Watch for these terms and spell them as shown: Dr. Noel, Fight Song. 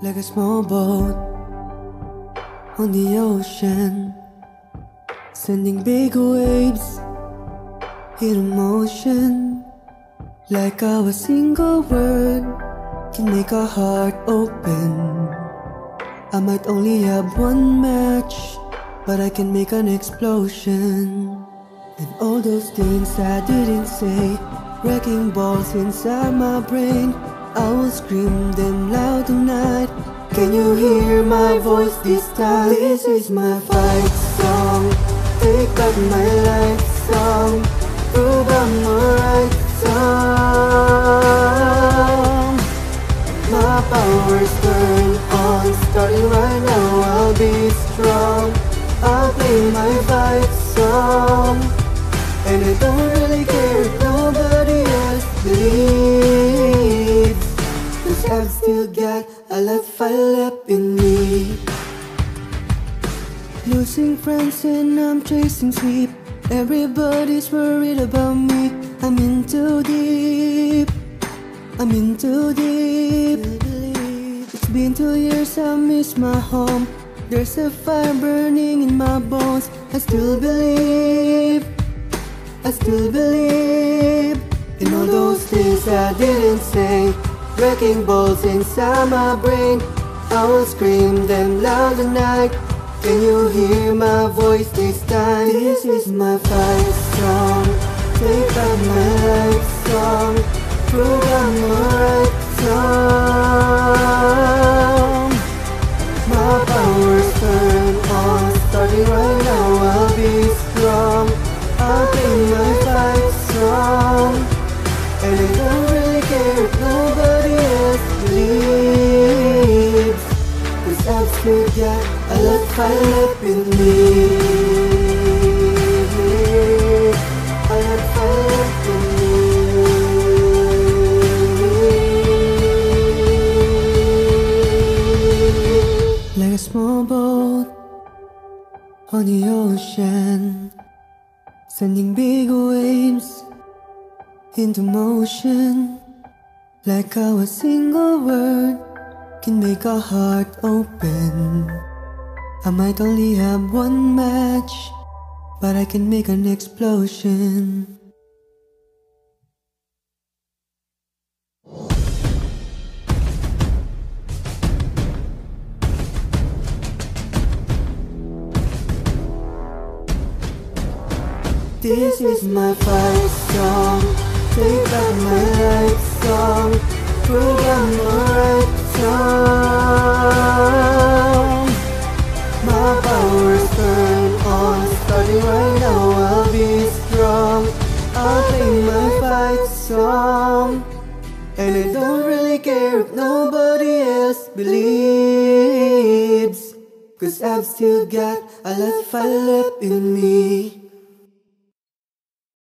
like a small boat on the ocean, sending big waves in motion. Like our single word can make our heart open. I might only have one match, but I can make an explosion. And all those things I didn't say, wrecking balls inside my brain, I will scream them loud tonight. Can you hear my voice this time? This is my fight song. Take back my life song. Prove I'm alright song. My powers turn on. Starting right now, I'll be strong. I'll play my fight song. And I don't really care if nobody else leaves, 'cause I've still got a lot of fire left in me. Losing friends and I'm chasing sleep. Everybody's worried about me. I'm in too deep, I'm in too deep. It's been 2 years, I miss my home. There's a fire burning in my bones. I still believe, I still believe in all those things I didn't say, wrecking balls inside my brain. I will scream them loud tonight. Can you hear my voice this time? This is my fight song. Take back my life song. Prove I'm alright song. My powers turn on. Starting right now, I'll be strong. I'll be my fight song. And I don't really care if nobody else leaves, 'cause I've still got a lot of fire left in me. A lot of fire left in me. Like a small boat on the ocean, sending big waves into motion. Like how a single word can make our heart open. I might only have one match, but I can make an explosion. This is my fight song. Take back my life song. Prove I'm alright song. My powers turn on. Starting right now, I'll be strong. I'll play my fight song. And I don't really care if nobody else believes, 'cause I've still got a lot of fire left in me.